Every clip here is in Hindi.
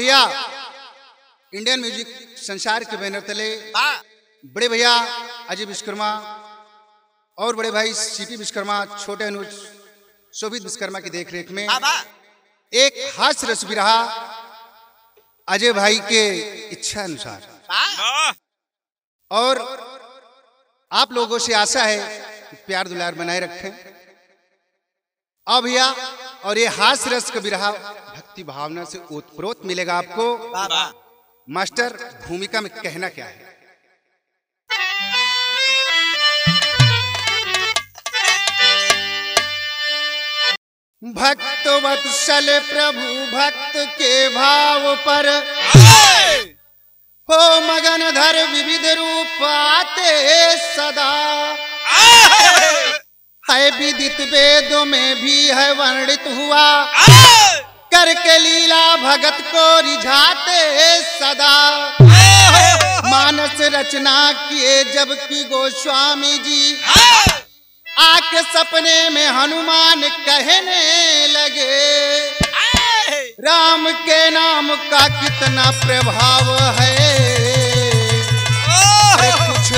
भैया इंडियन म्यूजिक संसार के बैनर तले बड़े भैया अजय विश्वकर्मा और बड़े भाई सीपी विश्वकर्मा, छोटे अनुज शोभित विश्वकर्मा की देखरेख में एक हास्य रस भी रहा अजय भाई के इच्छा अनुसार। और आप लोगों से आशा है प्यार दुलार बनाए रखें। अब भैया और ये हास्य रस का विरह भक्ति भावना से ओतप्रोत मिलेगा आपको। मास्टर भूमिका में कहना क्या है? भक्त वत्सल प्रभु भक्त के भाव पर हो मगन धर विविध रूप आते सदा। है विदित वेदों में भी है वर्णित हुआ करके लीला भगत को रिझाते सदा। मानस रचना किए जबकि गोस्वामी जी आके सपने में हनुमान कहने लगे। राम के नाम का कितना प्रभाव है, कुछ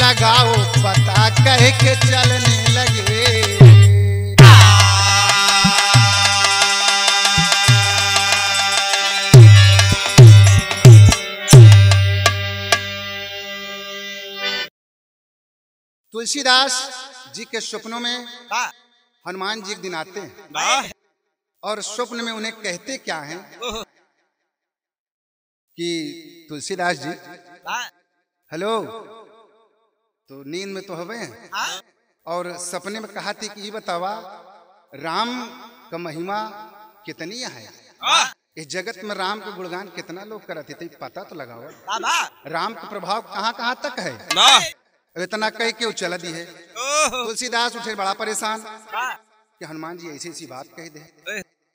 लगाओ पता कह के चलने लगे। तुलसीदास जी के सपनों में हनुमान जी एक दिन आते हैं और स्वप्न में उन्हें कहते क्या हैं कि तुलसीदास जी हेलो, तो नींद में तो हवे हैं और सपने में कहा थी कि ये बतावा राम का महिमा कितनी है, इस जगत में राम का गुणगान कितना लोग करते थे, पता तो लगाओ राम का प्रभाव कहाँ कहाँ तक है। इतना कह के वो चला दी है। तुलसीदास उठे बड़ा परेशान कि हनुमान जी ऐसी ऐसी बात कह दे,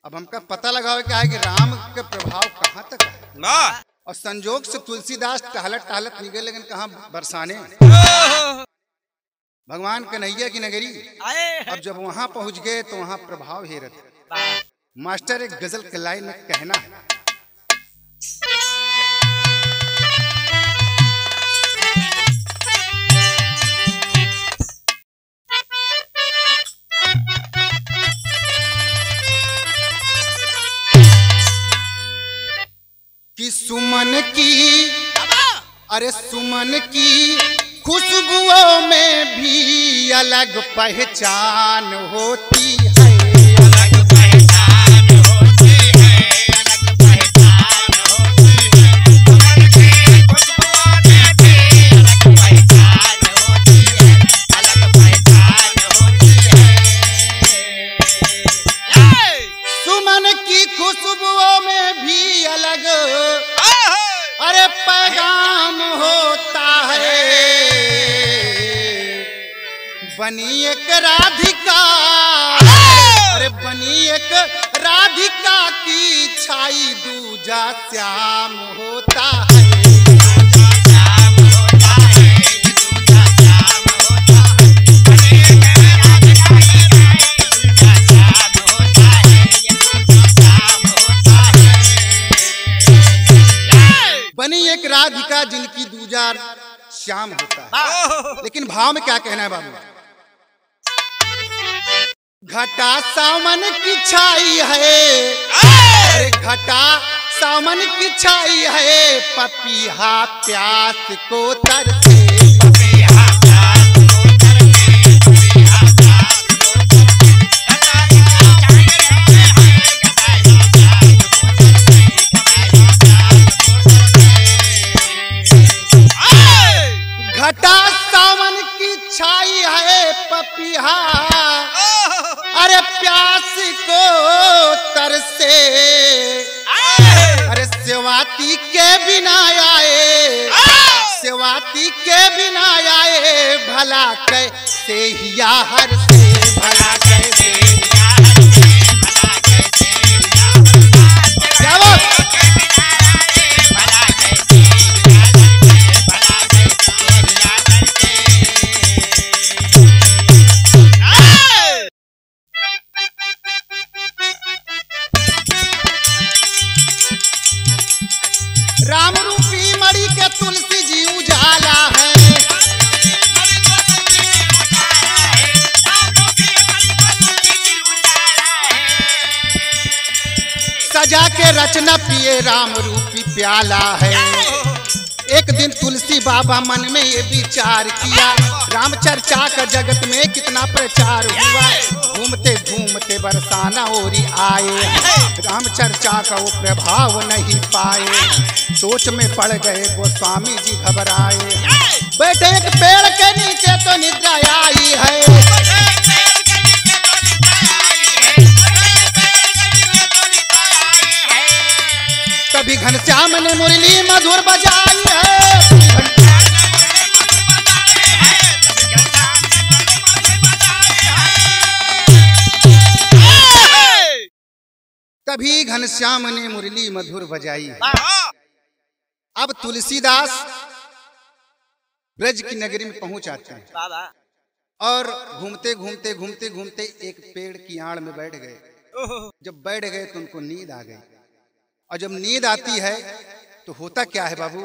अब हमका पता लगाओ क्या है कि राम का प्रभाव कहाँ तक है। और संजोग से तुलसीदास टहलत टहलत निकले, लेकिन कहाँ बरसाने भगवान कन्हैया की नगरी। अब जब वहाँ पहुँच गए तो वहाँ प्रभाव हेरत। मास्टर एक गजल के लाइन में कहना है। कि सुमन की, अरे सुमन की खुशबुओं में भी अलग पहचान होती है, अलग पहचान होती है, अलग पहचान होती है, अलग पहचान होती है, अलग पहचान होती है। सुमन की खुशबुओं में भी अलग अरे पैगाम होता है। बनी एक राधिका, अरे बनी एक राधिका की छाई दूजा श्याम होता है। एक राधिका जिनकी दूजा श्याम होता है। लेकिन भाव में क्या कहना है बाबू? घटा सावन की छाई है, घटा सावन की छाई है, पपीहा प्यास को तरसे। घटा सावन की छाई है पपीहा, अरे प्यास को तरसे। अरे सेवाती के बिना आए, सेवाती के बिना आए, भला कैसे हिया हर से, भला कैसे हिया हर से, भला कैसे हिया हर से। काच न पिए राम रूपी प्याला है। एक दिन तुलसी बाबा मन में ये विचार किया, राम चर्चा का जगत में कितना प्रचार हुआ। घूमते घूमते बरसाना ओरी आए, राम चर्चा का वो प्रभाव नहीं पाए। सोच में पड़ गए गोस्वामी जी घबराए, बैठे एक पेड़ के नीचे तो निद्रा आई है। तभी घनश्याम ने मुरली मधुर बजाई है। अब तुलसीदास ब्रज की नगरी में पहुंच जाते हैं और घूमते घूमते एक पेड़ की आड़ में बैठ गए। जब बैठ गए तो उनको नींद आ गई, और जब नींद आती है तो होता क्या है बाबू,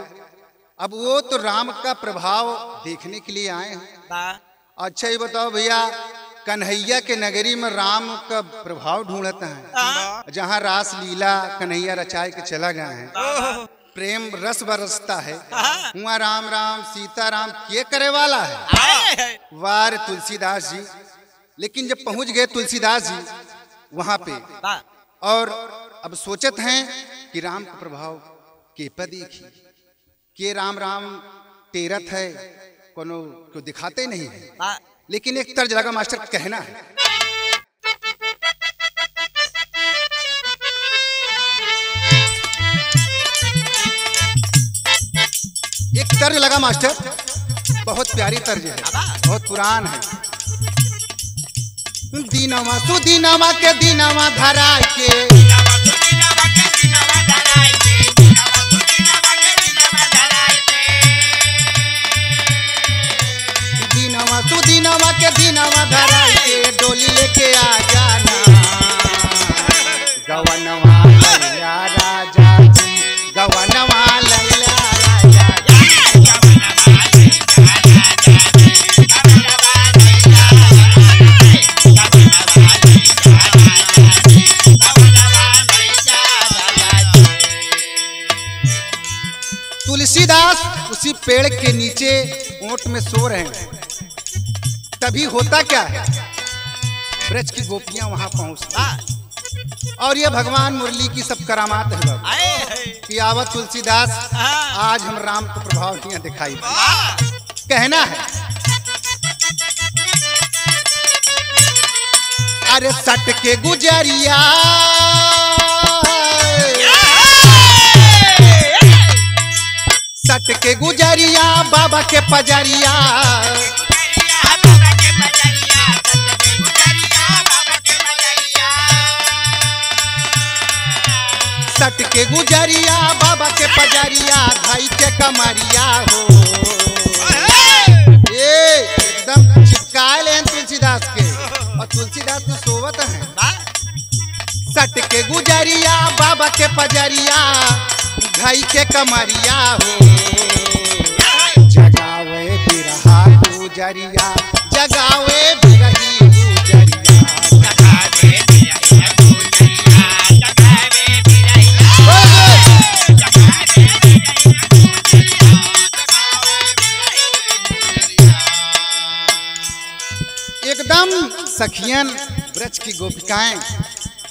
अब वो तो राम का प्रभाव देखने के लिए आए हैं। अच्छा ये बताओ भैया, कन्हैया के नगरी में राम का प्रभाव ढूंढते हैं, जहाँ रास लीला कन्हैया रचाए के चला गया है, प्रेम रस बरसता है, हुआ राम राम सीता राम ये करे वाला है वार तुलसीदास जी। लेकिन जब पहुंच गए तुलसीदास जी वहां पे, और अब सोचत हैं कि राम का प्रभाव के पदीखी के राम राम तेरत है, कोनो को दिखाते नहीं है। लेकिन एक तर्ज लगा मास्टर कहना है, एक तर्ज लगा मास्टर, बहुत प्यारी तर्ज है, बहुत पुरान है। दीनवा तू दीनवा के दीनवा धरा के, तू दीनवा धराई के डोली लेके आ जाना। गवनवा लैला राजा जी, गवनवा लैला राजा जी। तुलसीदास उसी पेड़ के नीचे ओट में सो रहे हैं। तभी होता क्या है, ब्रज की गोपियां वहां पहुंचती और ये भगवान मुरली की सब करामात है कि आवत तुलसीदास आज हम राम को प्रभाव यहाँ दिखाई दे। कहना है, अरे सट के गुजरिया सट के गुजरिया बाबा के पजरिया, सट के गुजरिया बाबा के पजरिया, भाई के कमरिया हो। ये एकदम चिपकाए ले तुलसीदास के, और तुलसीदास तो सोवत है। सट के गुजरिया बाबा के पजरिया, भाई के कमरिया हो। जगावे बिरहा गुजरिया, जगावे बिरही सखियन ब्रज की गोपिकाएं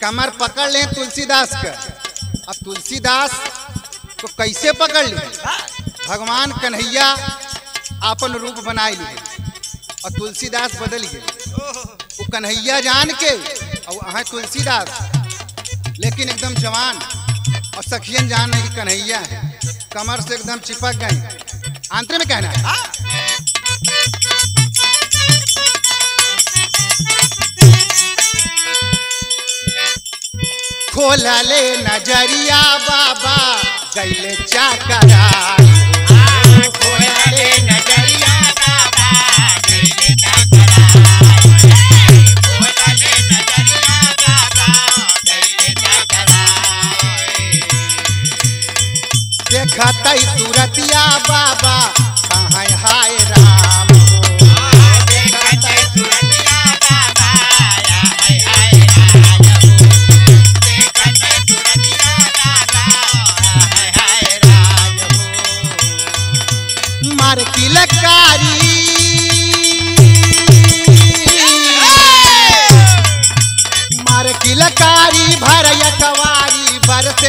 कमर पकड़ लें तुलसीदास का। अब तुलसीदास को कैसे पकड़ लें, भगवान कन्हैया आपन रूप बनाए लिए और तुलसीदास बदल गए। वो कन्हैया जान के और अहें तुलसीदास, लेकिन एकदम जवान, और सखियन जान कि कन्हैया है, कमर से एकदम चिपक गए। आंतरे में कहना है, खोला ले नजरिया बाबा गैले चाकरा, खोला ले नजरिया बाबा गैले चाकरा, खोला ले नजरिया बाबा गैले चाकरा। देखा तई सूरतिया बाबा कहाँ हाय राम,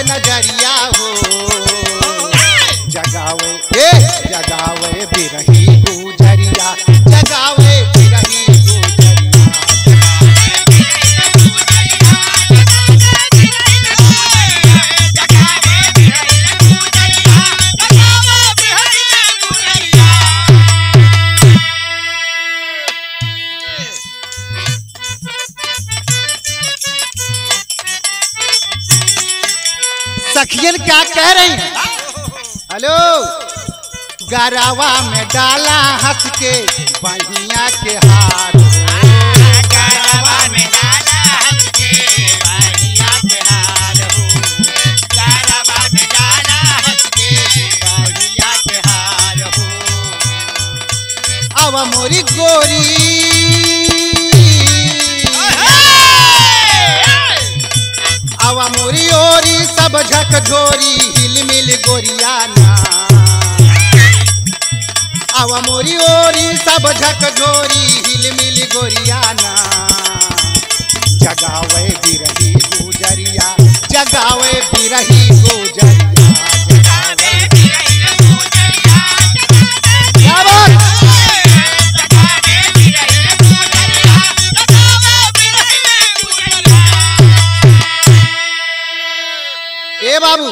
नजरिया हो जगावे जगावे बिरही गुजरिया जगावे बिरही सखियन क्या कह रही हैं? हेलो गरावा में डाला हंस के बहिया के हाथ गरावा में डाला हंस के बहिया के हाथ गरावा में डाला हंस के बहिया के हाथ अब मोरी गोरी आवा मोरी ओरी सब झक झोरी हिलमिल गोरिया ना आवा मोरी ओरी सब झक झोरी हिलमिल गोरिया ना जगावे बिरही गुजरिया जगावे बिरही गुजरिया बाबू।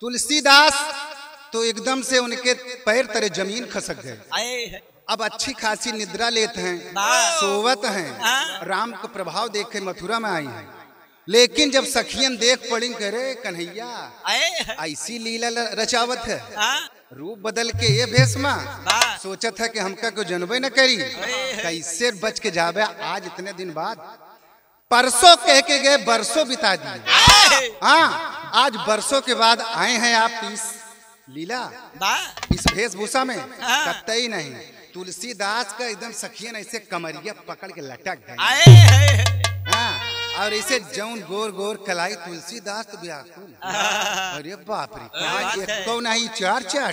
तुलसीदास तो एकदम से उनके पैर तले जमीन खसक गए। अब अच्छी खासी निद्रा लेते हैं, सोवत हैं, राम को प्रभाव देख के मथुरा में आई हैं। लेकिन जब सखियन देख पड़ी करे कन्हैया ऐसी लीला रचावत है, रूप बदल के ये भेषमा सोचत है कि हमका को जनबे न करी, कैसे बच के जावे। आज इतने दिन बाद परसों कह के गए, बरसों बिता दिए। हाँ, आज बरसों के बाद आए हैं आप इस लीला इस वेशभूषा में। कतई नहीं, तुलसीदास का एकदम सखियन ऐसे कमरिया पकड़ के लटक गए। हाँ, और इसे जौन गोर गोर कलाई तुलसीदास तो व्याकुल। अरे बाप रे, एक तो नहीं चार चार।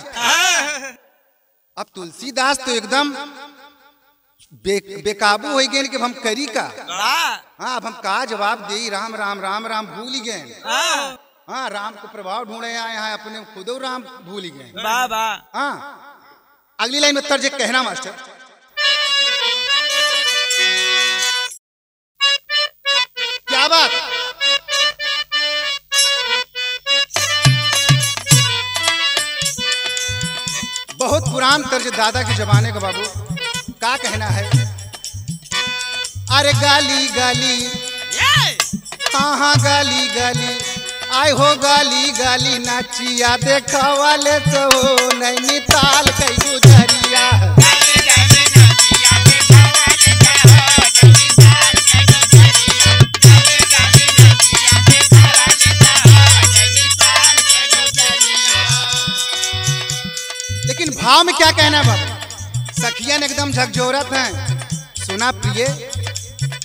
अब तुलसीदास तो एकदम बेकाबू हो गए कि हम करी का। हाँ, अब हम का जवाब दे। राम राम राम राम भूल गए। हाँ, राम को प्रभाव ढूंढे आए हैं, अपने खुदो राम भूल गए। हाँ, अगली लाइन में तर्ज कहना मास्टर। क्या बात, बहुत पुरान तर्ज दादा के जमाने का बाबू। क्या कहना है? अरे गाली गाली, हाँ हाँ गाली गाली, आय हो गाली गाली नाचिया देखा वाले तो नैनीताल कई गुजरिया। लेकिन भाव में क्या कहना है बाबू? सखियन एकदम झकझोरत हैं। सुना प्रिय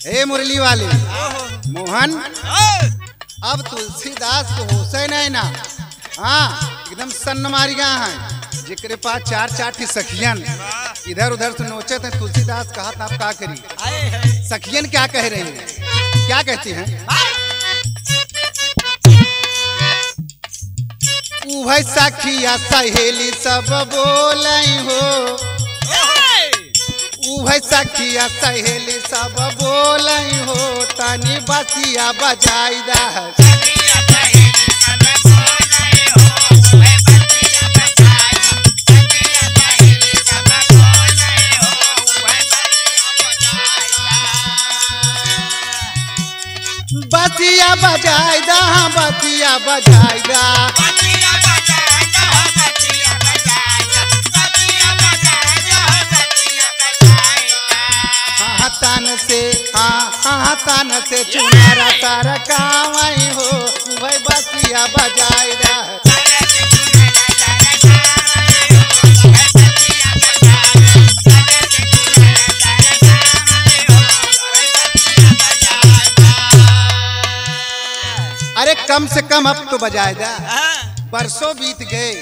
हे मुरली वाले मोहन, अब तुलसीदास को होश नहीं ना। हाँ, एकदम सन्नमारिया हैं जिकरे पास चार चार थी सखियन इधर उधर से नोचे थे। तुलसीदास कहा था आप क्या करी? सखियन क्या कह रही हैं? क्या कहती हैं? उभय सखिया सहेली सब बोलई हो, उभय सखिया सहेली सब बोलई हो, तनी बसिया बजाई दा। बसिया बजाई दा, बसिया बजाई दा। हाँ तन से चुनारा तारा कामई हो, भाई बसिया बजाई दा। अरे कम से कम अब तो बजाई दा। बरसों बीत गए।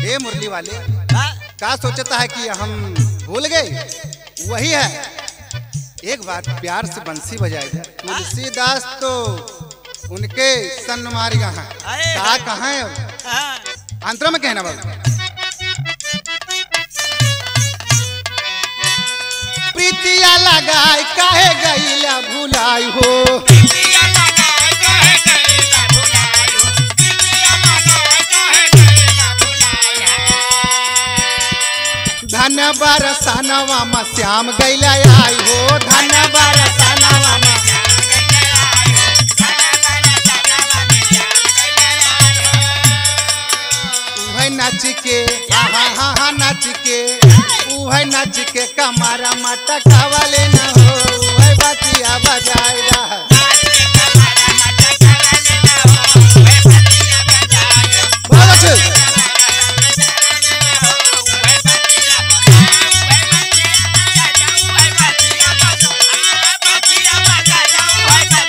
हे मुरली वाले, क्या सोचता है कि हम भूल गए? वही है, एक बार प्यार से बंसी बजाएगा। तुलसीदास तो उनके सन्मारी कहाँ कहाँ है अंतरा में कहना बाबू। प्रीतिया लगाई काहे गईला भुलाई हो, प्रीतिया लगाई काहे गईला भुलाई हो, प्रीतिया लगाई काहे गईला भुलाई हो। धन बरसनवा में श्याम गईला आई हो, धन बरसनवा में नच के हा हा हा नच के उ है नच के कमरा मटका वाले न हो, है बतिया बजाए रहा नच के कमरा मटका वाले न हो, है बतिया बजाए बोलो चल है बतिया बजा जाऊ, है बतिया बजा आ बतिया बजा जाऊ, है बतिया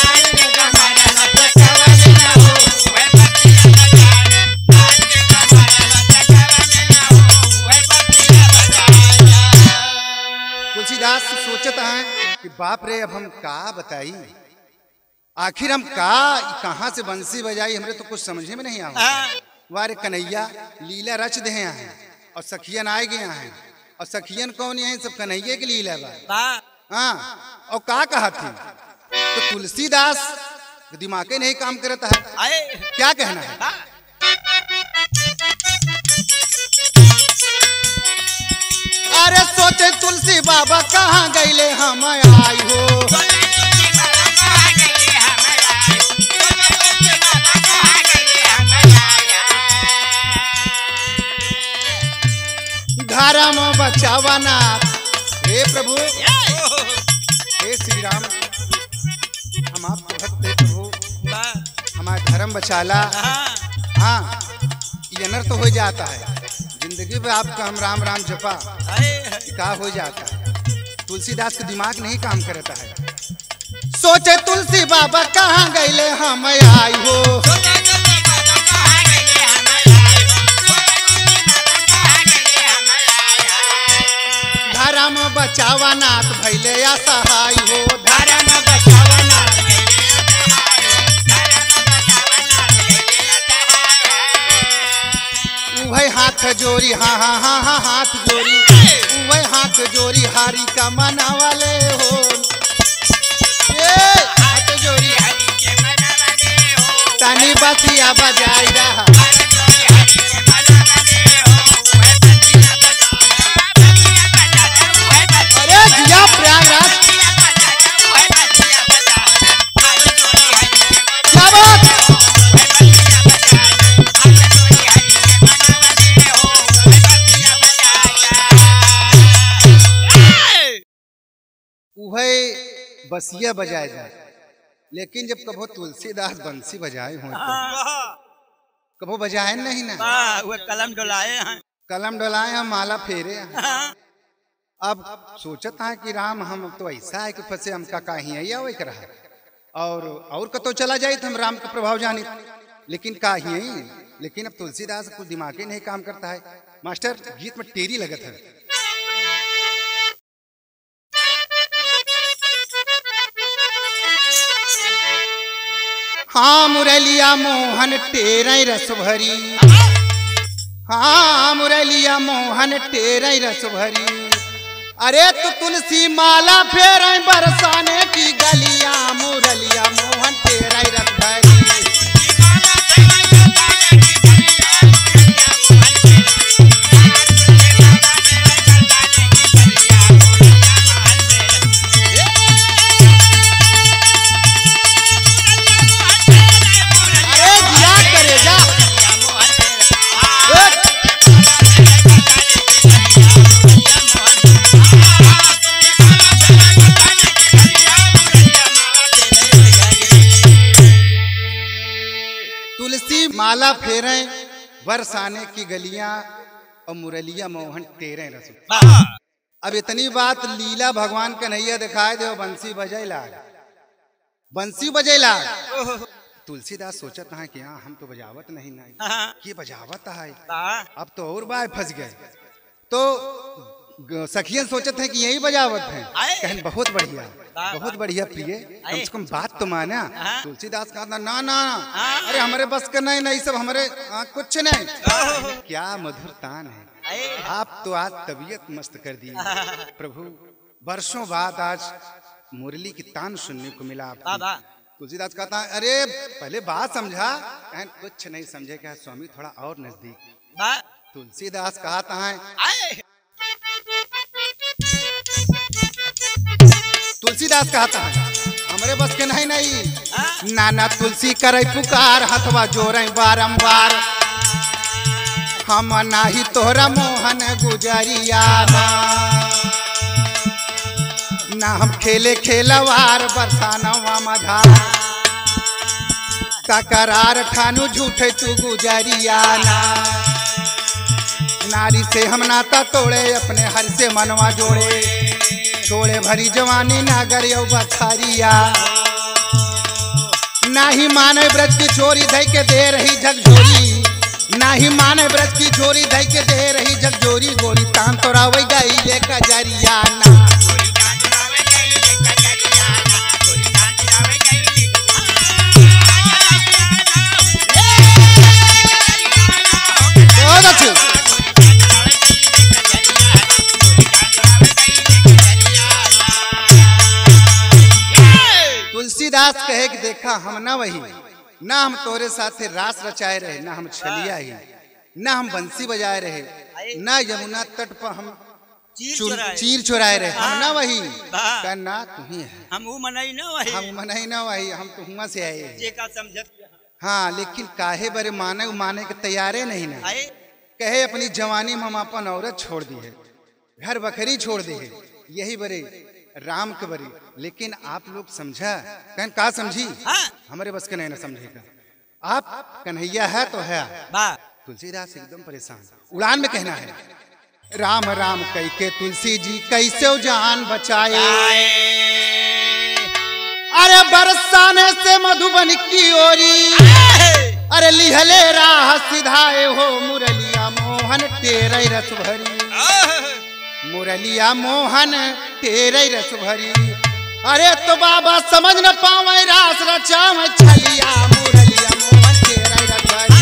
बजा नच के कमरा मटका वाले न हो, है बतिया तुलसीदास सोचता है कि बाप रे अब हम का बताई, आखिर हम का कहाँ से बंसी बजाई, हमरे तो कुछ समझे में नहीं आया। वारे कन्हैया लीला रच दे हैं और सखियन आए गए हैं, और सखियन कौन है सब कन्हैया की लीला बा। हाँ और का कहा थी तो तुलसीदास दिमागे नहीं काम करता है, क्या कहना है। अरे सोचे तुलसी बाबा कहाँ गईले हम आई हो, धर्म बचावना हे प्रभु हे श्री राम, हम आपके भक्त हैं प्रभु, हमारा धर्म बचाला। हाँ ये नर तो हो जाता है जिंदगी में आपका हम राम राम जपा का हो जाता है, तुलसीदास का दिमाग नहीं काम करता है। सोचे तुलसी बाबा कहाँ गईले हम आई हो, धर्म बचावा नाथ भैले असहाय हो, धर्म बचावा नाथ भैले असहाय हो, धर्म बचावा नाथ भैले असहाय हो। उभय हाथ जोड़ी हा हा हा हा हाथ जोड़ी, वह हाथ जोड़ी हारी का मना वाले हो, हाथ जोड़ी हारी के मना वाले हो, तानी बतिया बजाई रहा बसिया बजाए जाए। लेकिन जब कबो तुलसीदास बंसी बजाए हो कबो बजाए नहीं ना, वो कलम डोलाए हैं, कलम डोलाए हम माला फेरे। अब सोचता है कि राम हम तो ऐसा है कि फंसे हम का ही या वही करा और कतो चला जाए तो हम राम का प्रभाव जाने, लेकिन का ही है। लेकिन अब तुलसीदास कुछ दिमाग ही नहीं काम करता है। मास्टर गीत में टेरी लगत है, हाँ मुरलिया मोहन तेरा रस भरी, हाँ मुरलिया मोहन तेरा रस भरी, अरे तो तुलसी माला फेर बरसाने की गलिया, मुरलिया मोहन तेरा रस भरी। माला फेरे बरसाने की गलियां और मुरलिया मोहन तेरे रस। अब इतनी बात लीला भगवान कन्हैया दिखाए दे बंसी बजैला, बंसी बजैला। तुलसीदास सोचत है कि हम तो बजावत नहीं ना, ये बजावत है। अब तो और बाय फंस गए, तो सखियन सोचते हैं कि यही बजावत है। कहन बहुत बढ़िया प्रिय, कम से कम बात तो माना। तुलसीदास का ना ना ना अरे हमारे बस का नहीं, नहीं सब हमारे कुछ नहीं। क्या मधुर तान है, आप तो आज तबीयत मस्त कर दी। प्रभु वर्षों बाद आज मुरली की तान सुनने को मिला। तुलसीदास कहता है अरे पहले बात समझा, कुछ नहीं समझे। क्या स्वामी थोड़ा और नजदीक। तुलसीदास कहता है हमारे बस के नहीं। नाना तुलसी करे पुकार, हथवा जोड़े बारंबार। हम नाही तोहरा मोहन गुजरिया, ना हम खेले खेलवार। बरसानवा मधार तकरार, ठानू झूठे तू गुजरिया। नारी से हम नाता तोड़े, अपने हर से मनवा जोड़े। छोड़े भरी जवानी नागर यो बखारिया, नाही माने व्रत की छोरी धई के दे रही झकझोरी। नाही माने व्रत की छोरी धई के दे रही झकझोरी। गोरी तान तोरा वही गई ले कजरिया ना। तुलसीदास कहे कि देखा हम ना वही, ना हम तोरे साथे रास रचाए रहे, ना हम छलिया ही, ना हम बंसी बजाए रहे, ना यमुना तट पर हम चीर चुराए रहे। हम ना वही, ना तू ही है। हम तुहुआ से आए हाँ, लेकिन काहे बरे माने माने के तैयारे नहीं ना। कहे अपनी जवानी में हम अपन औरत छोड़ दी है, घर बकरी छोड़ दी है, यही बरे राम के बरे। लेकिन आप लोग समझा कहन का समझी, हमारे बस के नहीं ना समझेगा। आप कन्हैया है तो है। तुलसीदास एकदम परेशान, उड़ान में कहना है। राम राम कह के तुलसी जी कैसे जान बचाए। अरे बरसाने से मधुबन की ओरी, अरे लिहले राह सिधाए हो मुरलिया मोहन तेरे रस भरी। मुरलिया मोहन तेरे रस भरी, अरे तो बाबा समझ न पावे रास रचावे छलिया। मुरलिया मोहन तेरे रस भरी,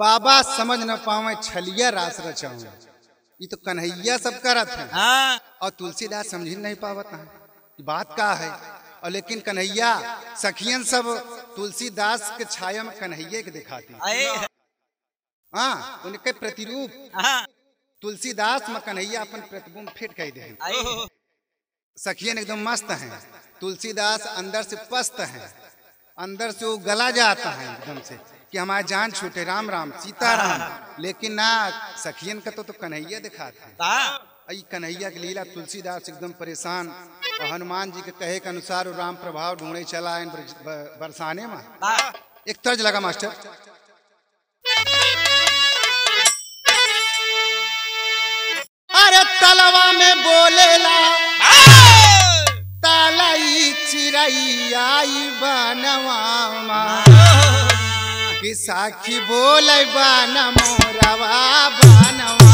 बाबा समझ न पावे छलिया रास रचाऊं। ये तो कन्हैया सब करत है और तुलसीदास समझ नहीं पावत है बात का है। और लेकिन कन्हैया सखियन सब तुलसीदास के छाया में कन्हैया के दिखाती हाँ, उनके प्रतिरूप तुलसीदास में कन्हैया अपन प्रतिबिंब फिट कर दे। सखियन एकदम मस्त हैं, तुलसीदास अंदर से पस्त हैं, अंदर से वो गला जाता है एकदम से कि हमारा जान छूटे। राम राम सीता राम। लेकिन ना सखियन का तो कन्हैया दिखाता है। कन्हैया की लीला तुलसीदास एकदम परेशान। और हनुमान जी के कहे के अनुसार राम प्रभाव ढूंढे चला इन बरसाने में। एक तर्ज लगा मास्टर। अरे तलवा में बोलेला तलाई चिरई आई बनवा, साखी बोले बाना मोरवा बनवा।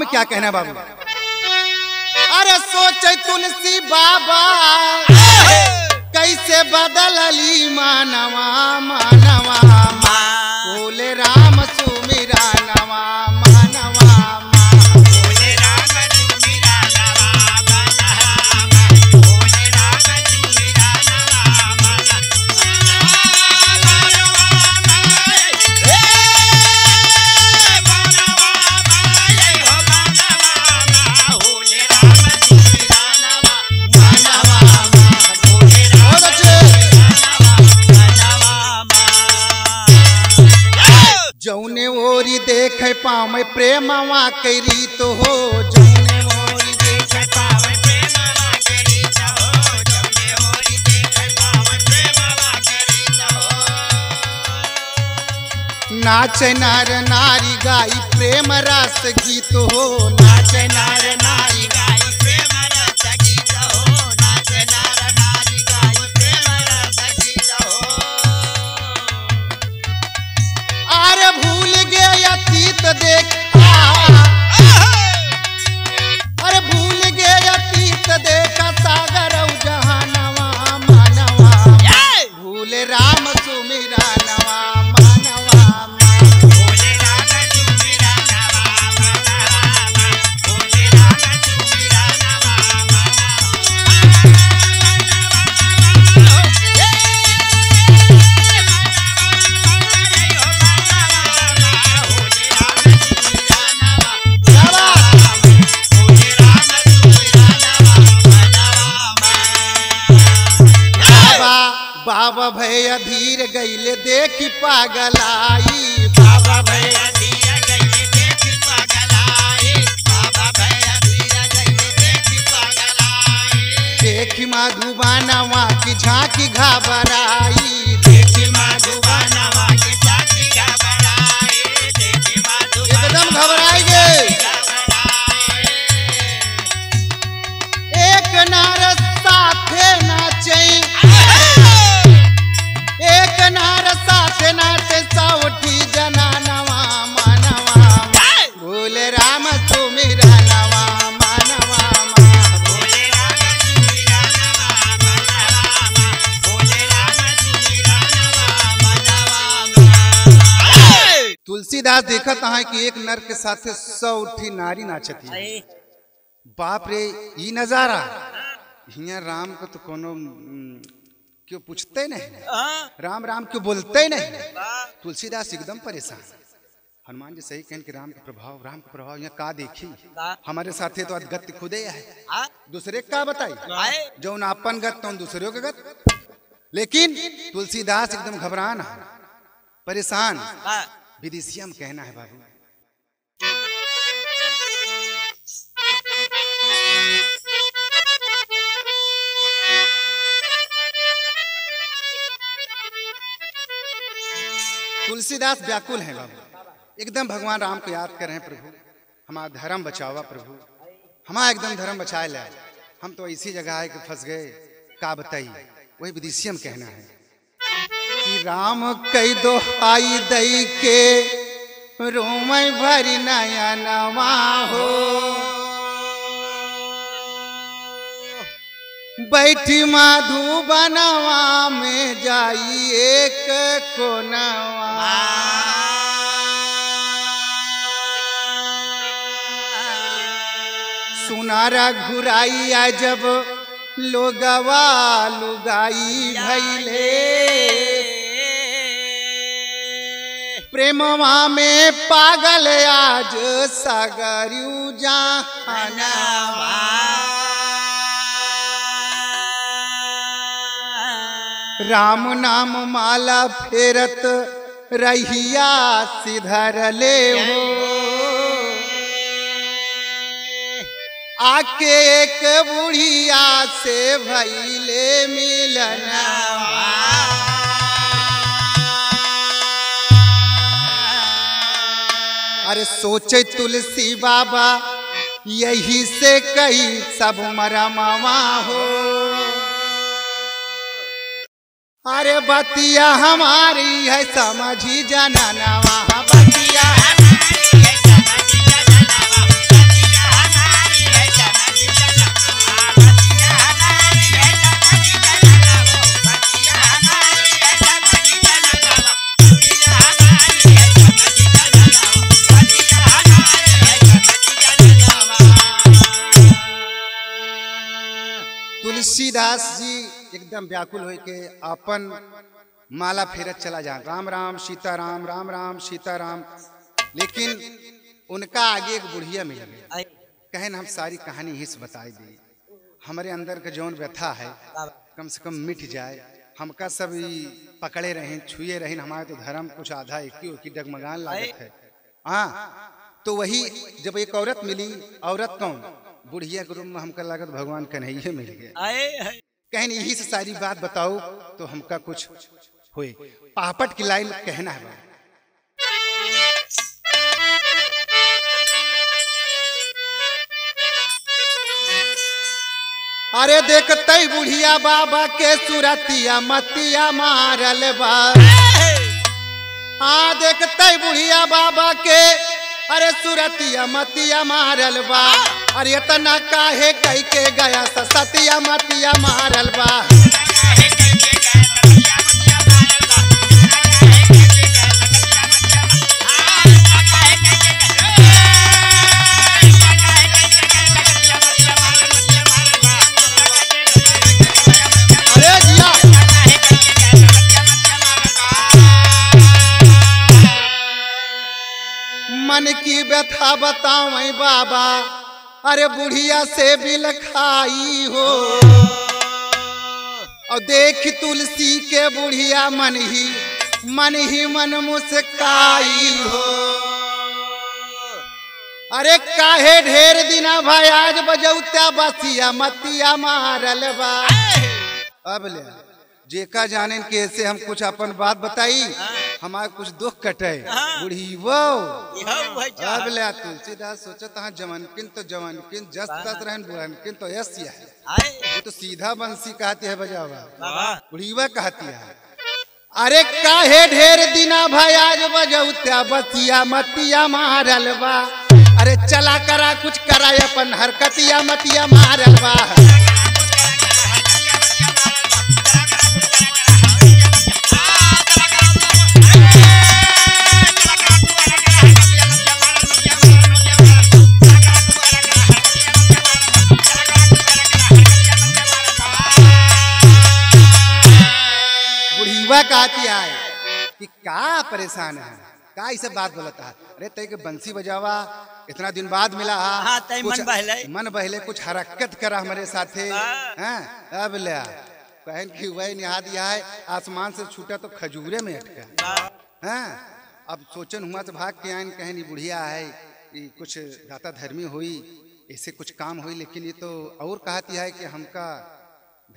में क्या कहना है बाबू? अरे सोचे तुलसी बाबा कैसे बदल ली मानवा मानवा मा। बोले राम सुमिरा नवा मानवा मा। बोले राम सुमिरा नवा मानवा मा। बोले राम नाम प्रेमवा करी तो हो नाच नार नारी गाई प्रेम रस गीत हो नाच नार नारी गाई प्रेम रस गीत हो नाच नार नारी गाई प्रेम रस गीत हो। अरे भूल गए अतीत देख अरे भूल गए अतीत देखा सागर जहां नवा मानवा भूल राम सुमिरा नवा भय अधीर गईले देख पागलाई बाबा भय अधीर गईले देख पागलाई बाबा भय अधीर गईले देख पागलाई देख मधुबानवा की झांकी घबराई देख मधुबानवा की झांकी घबराई देख मधुबानवा एकदम घबराई गए घबराई एक नार साथे नाचे तुलसीदास देखा था कि एक नर के साथ 100 नारी नाचती। बाप रे ये नजारा हियां राम को तो कोनो क्यों पूछते नहीं राम राम क्यों बोलते नहीं। तुलसीदास एकदम परेशान। हनुमान जी सही कहन कि राम का प्रभाव यहाँ का देखी हमारे साथे तो गति खुदे है दूसरे का बताई जो अपन गत तो दूसरे के गत। लेकिन तुलसीदास एकदम घबराना परेशान विदेशिया में कहना है बाबू तुलसीदास व्याकुल हैं बाबू एकदम भगवान राम को याद कर रहे हैं प्रभु हमारा धर्म बचावा प्रभु हमारा एकदम धर्म बचाए लाए हम तो ऐसी जगह आए कि फंस गए का बताइए। वही विदेशियम कहना है कि राम कई दो आई दई के रोम भरी नया नवा हो बैठी माधु बनवा में जाई एक कोनवा सुनारा घुराई आ जब लोगवा लुगाई भैले प्रेमवा में पागल आज सागरू जहानवा राम नाम माला फेरत रहिया सिधर ले हो आके एक बुढ़िया से भैले मिलना अरे सोचे तुलसी बाबा यही से कही सब मरा मामा हो अरे बतिया हमारी है समझी जननवा बतिया हमारी है समझी जननवा बतिया हमारी है समझी जननवा बतिया हमारी है समझी जननवा बतिया हमारी है समझी जननवा बतिया हमारी है समझी जननवा बतिया हमारी है समझी जननवा। तुलसीदास जी एकदम व्याकुल हो के अपन माला फेरत चला जा राम राम सीता राम। लेकिन उनका आगे एक बुढ़िया मिल गई कहन हम सारी कहानी ही से बताई दी हमारे अंदर का जौन व्यथा है कम से कम मिट जाए हमका सब पकड़े रहें छुए रहें हमारे तो धर्म कुछ आधा एक डगमगान लागत है। हाँ तो वही जब एक औरत मिली, औरत कौन, बुढ़िया के रूप में हमका लागत भगवान कन्हैया मिल गया, कहन यही से सारी बात बताओ तो हमका कुछ होए, पापट की लाइन कहना है। अरे देखते बुढ़िया बाबा के सुरतिया मतिया मारल बा, हाँ देखते बुढ़िया बाबा के अरे सुरतिया मतिया मारल बा, अरे इतना काहे कह के गया सतिया मतिया मारल बा, की व्यथा बताऊं बाबा, अरे बुढ़िया से बिल खाई हो, और देख तुलसी के बुढ़िया मन ही मन मुस्काई हो। अरे काहे ढेर दिना भाई आज बजौता बसिया मतिया मारल बा। अब ले जेका जाने कैसे हम कुछ अपन बात बताई, हमारा कुछ दुख कटे बुढ़ी वो। अब ले तुलसीदास सोचा तहां जवनकिन तो जवनकिन, जस तस रहन बुढ़नकिन तो यस है, वो तो सीधा बंसी कहती है बजावा, बुढ़ीवा कहती है। अरे काहे ढेर दिना भाई आज बजौता बतिया मतिया मारल बा, अरे चला करा कुछ करा अपन हरकतिया मतिया मारल बा। कहती है कि का परेशान है, का इसे बात बोलता है, अरे तय के बंसी बजावा इतना दिन बाद मिला हा, मन बहले कुछ हरकत करा हमारे साथे। अब लिया बहन की वही निहा दिया है, आसमान से छूटा तो खजूरे में अटका। अब सोचन हुआ तो भाग के आयन, कहनी बुढ़िया है कुछ दाता धर्मी हुई, ऐसे कुछ काम हुई, लेकिन ये तो और कहती है कि हमका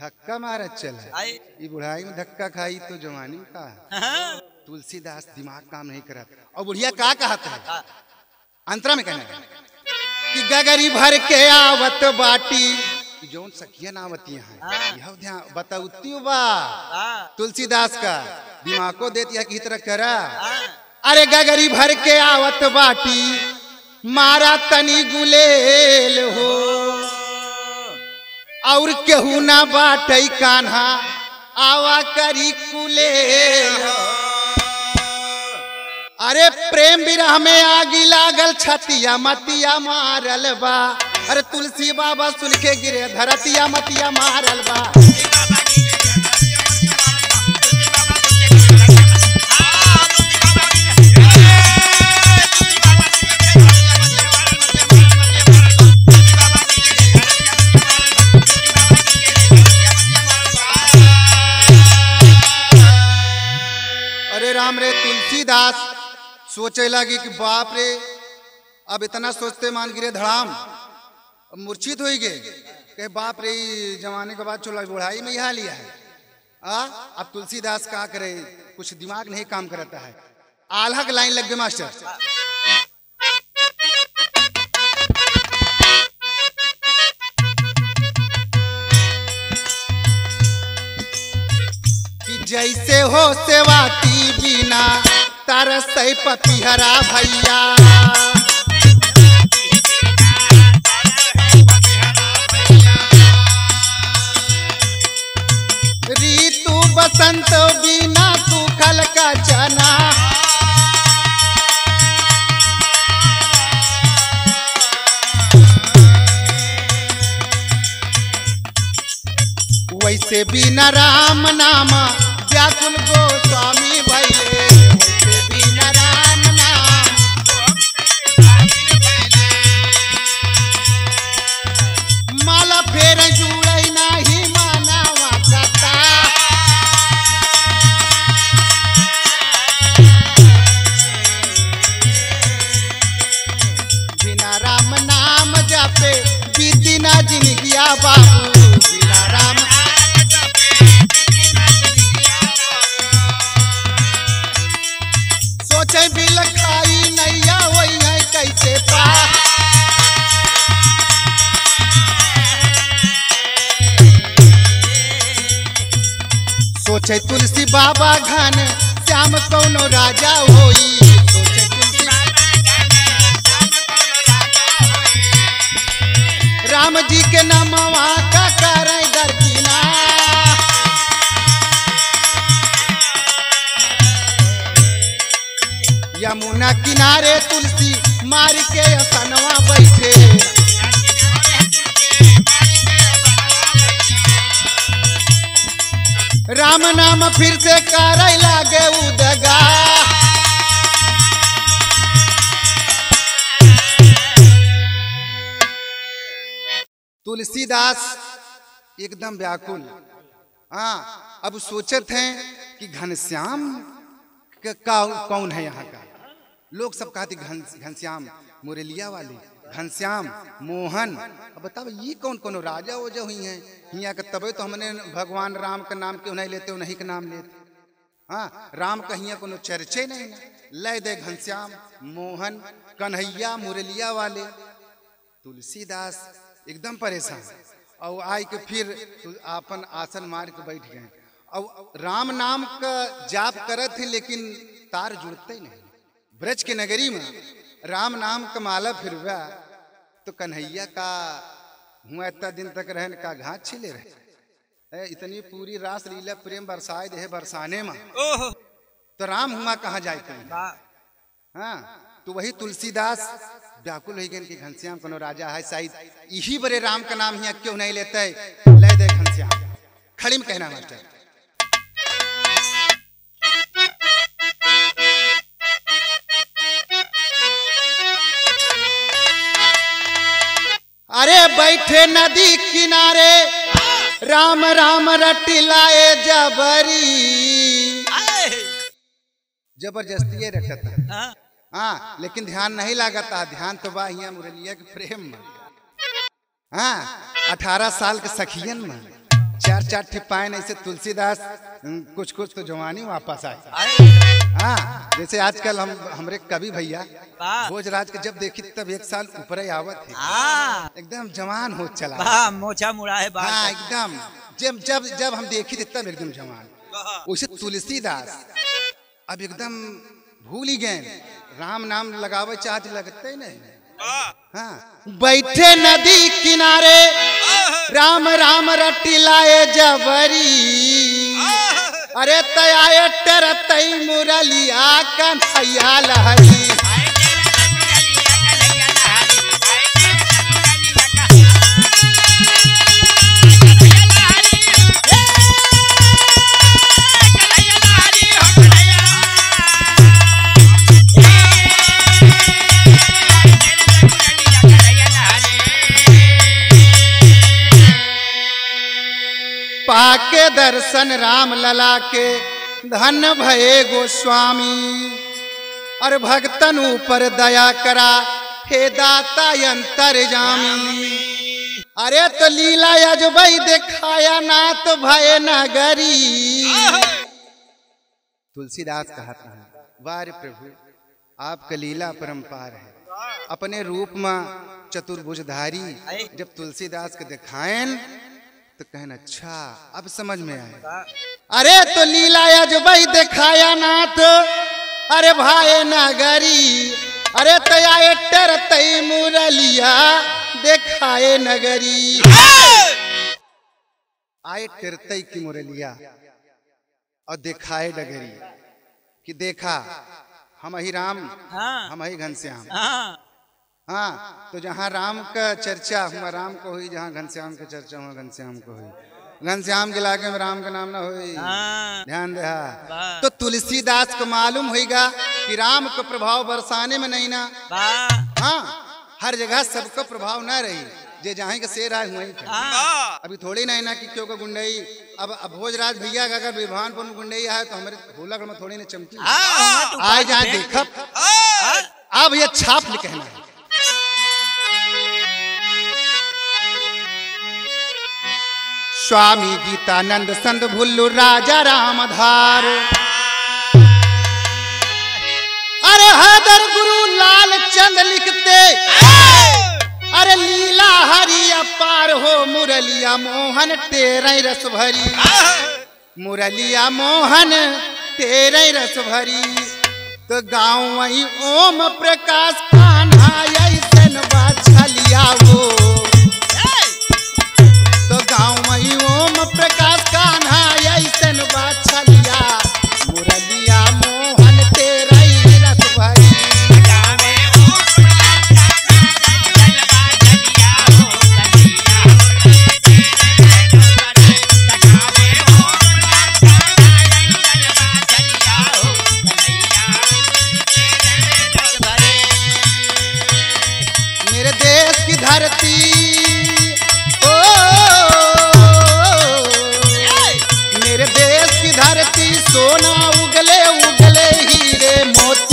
धक्का मारा चला, ये बुढ़ाई में धक्का खाई तो जवानी में कहा। तुलसीदास दिमाग काम नहीं करा और बुढ़िया का कहता है अंतरा में कहना कि गगरी भर के आवत बाटी जोन सखिया नावती है, यह ध्यान बताती बा। तुलसीदास का दिमाग को देती है कि तरह करा। अरे गगरी भर के आवत बाटी मारा तनी गुलेल हो, और केहू ना बाटई कान्हा आवा करी कुलेल। अरे प्रेम विरह में आगी लागल छतिया मतिया मारल बा, अरे तुलसी बाबा सुन के गिरे धरतिया मतिया मारल बा। तुलसीदास सोचे लगी कि बाप रे, अब इतना सोचते मान गिरे धड़ाम, मूर्छित हो गए कि बाप रे जमाने के बाद चलो बुढ़ाई में यहाँ लिया है। अब तुलसीदास क्या करे, कुछ दिमाग नहीं काम करता है, आल्हा की लाइन लग गए मास्टर। जैसे हो सेवाती बिना तरस पतिहरा भैया, ऋतु बसंत बिना सुखल का चना, वैसे बिना राम नामा व्याकुल गोस्वामी भैले, वैसे बिना राम नाम व्याकुल भैले, माला फेर जुड़ई नाही मानवा कथा, सोचे तुलसी बाबा घन श्याम कौनो राजा होई। सोचे तुलसी बाबा घन श्याम कौनो राजा होई। राम जी के नामवा का करे दर्दीना, यमुना किनारे तुलसी मार के असनवा बैठे। राम नाम फिर से करे लागे उदगा, तुलसीदास एकदम व्याकुल। अब सोचत हैं कि घनश्याम कौन है यहाँ का। लोग सब कहते घनश्याम मुरलिया वाले, घनश्याम मोहन, अब बताओ ये कौन राजा वोजा हुई हैं हियाँ का। तबे तो हमने भगवान राम का नाम क्यों नहीं लेते, उन्हीं का नाम लेते। हाँ, राम का हियाँ को चर्चे नहीं ना। लय दे घनश्याम मोहन कन्हैया मुरलिया वाले। तुलसीदास एकदम परेशान और आई के फिर अपन आसन मार के बैठ गए और राम नाम का जाप करत थे, लेकिन तार जुड़ते नहीं। ब्रज के नगरी में राम नाम का माला फिरवा तो कन्हैया का हुआ, इतना दिन तक रहन का घाट छिले रहे, इतनी पूरी रास लीला प्रेम बरसाए दे बरसाने में, तो राम हुआ कहाँ जाते हैं। हाँ, तो वही तुलसीदास व्याकुल हो गए कि घनश्याम कोनो राजा है शायद, यही बड़े राम का नाम यहाँ क्यों नहीं लेते। ले दे घनश्याम खड़ी में कहना मास्टर। अरे बैठे नदी किनारे राम राम रटिलाए जबरी, जबरदस्ती रखता। हाँ, लेकिन ध्यान नहीं लागता। ध्यान तो बा हिया मुरलिया के प्रेम में। हाँ, 18 साल के सखियन में 4-4 ठिपाइन ऐसे तुलसीदास कुछ तो जवानी वापस आए। हाँ, जैसे आजकल हमरे कवि भैया भोजराज के जब देखी तब 1 साल ऊपर ही आवत है, एकदम जवान हो चला, मोचा मुड़ा है। हाँ, एकदम जब जब जब हम देखी थे तब एकदम जवान। उसे तुलसीदास अब एकदम भूल ही गए, राम नाम लगावे चार्ज लगते नहीं। हाँ, बैठे नदी किनारे राम राम रटिलाए जबरी, अरे तया टरतई मुरलिया कन्हैया लहरी। पाके दर्शन राम लला के धन्य भये गोस्वामी, और भक्तन ऊपर दया करा हे दाता अंतरजामी। अरे तो लीला अजबई दिखाया नाथ भये नगरी। तुलसीदास कहता है वारे प्रभु आपका लीला परंपार है। अपने रूप में चतुर्भुजधारी जब तुलसीदास के दिखाएन तो कहना अच्छा अब समझ में आया। अरे तो लीला अजबई दिखाया नाथ, अरे भाई नगरी, अरे तया टरतई मुरलिया दिखाए नगरी। आए टरतई की मुरलिया और दिखाए नगरी कि देखा हम ही राम, हम ही घनश्याम। हाँ, तो जहाँ राम का चर्चा हुआ राम को हुई, जहाँ घनश्याम का चर्चा हुआ घनश्याम को हुई, घनश्याम के इलाके में राम का नाम ना हुई। ध्यान देहा। तो तुलसीदास को मालूम होगा कि राम का प्रभाव बरसाने में नहीं ना। हाँ, हर जगह सबका प्रभाव ना रही, जे जहाँ के शेर आए हुए। अभी थोड़ी नहीं ना कि क्यों का गुंडई, अब भोजराज भैया का अगर विभानपुर में गुंडई आए तो हमारे होलक में थोड़ी ना चमकी आए। जहाँ देखा अब यह छाप लिख कहना है। स्वामी गीतानंद संत भुल्लू राजा राम धार, अरे हदर गुरु लाल चंद लिखते, अरे लीला हरि अपार हो मुरलिया मोहन तेरे रस भरी। मुरलिया मोहन तेरे रस भरी, तो गाँव वही ओम प्रकाश पाल ऐसन बाछलिया वो, तो गाँव वही ओम प्रकाश पाल ऐसन बाछलिया, मुरलिया मोहन तेरे रस भरी, मेरे देश की धरती सोना उगले उगले हीरे मोती।